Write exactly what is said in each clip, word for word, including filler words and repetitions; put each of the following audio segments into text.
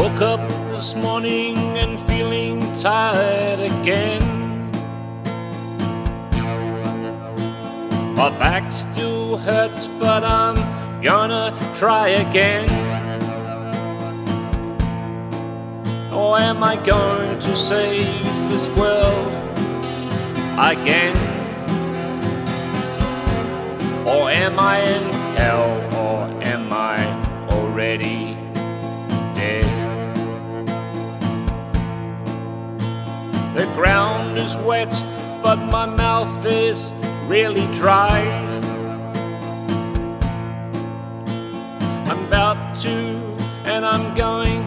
Woke up this morning and feeling tired again. My back still hurts, but I'm gonna try again. Or am I going to save this world again? Or am I in hell, or am I already dead? The ground is wet, but my mouth is really dry. I'm about to, and I'm going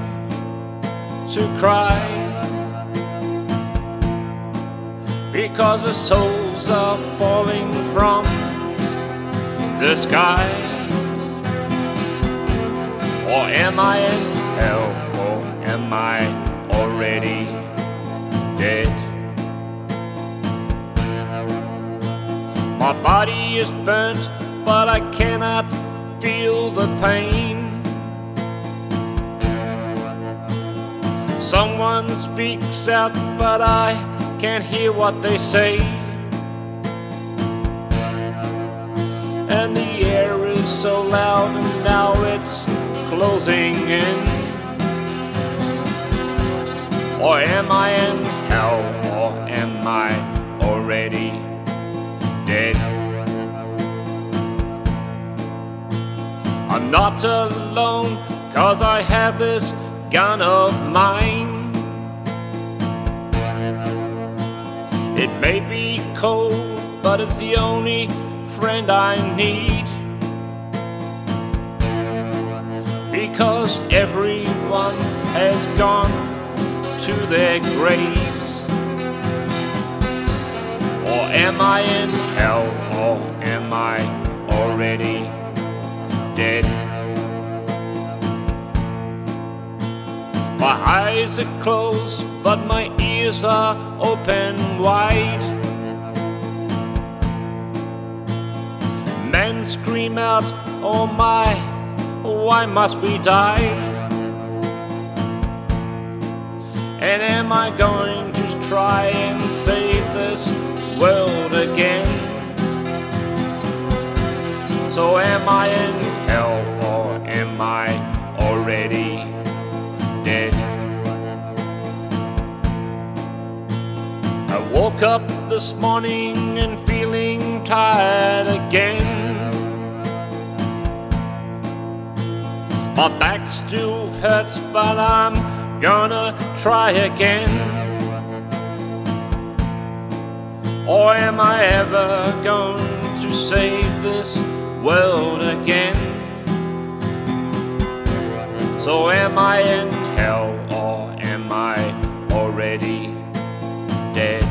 to cry, because the souls are falling from the sky. Or am I in hell, or am I already dead? My body is burnt, but I cannot feel the pain. Someone speaks out, but I can't hear what they say. And the air is so loud, and now it's closing in. Or am I in hell, or am I already dead? I'm not alone, 'cause I have this gun of mine. It may be cold, but it's the only friend I need, because everyone has gone to their graves. Or am I in hell, or am I already dead? My eyes are closed, but my ears are open wide. Men scream out, oh my, why must we die? And am I going to try and save this world again? So am I in hell, or am I already dead? I woke up this morning and feeling tired again. My back still hurts, but I'm gonna try again. Or am I ever going to save this world again? So am I in hell, or am I already dead?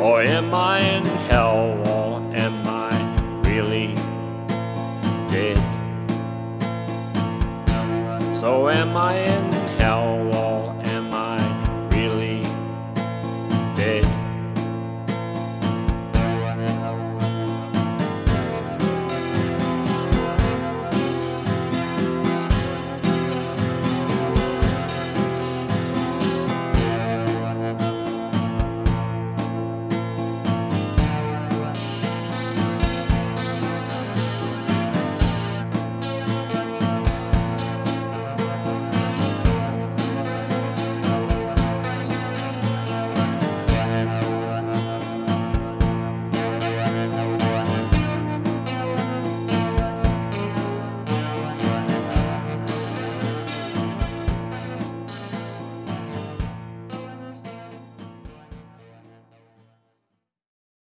Or am I in hell, or am I really dead?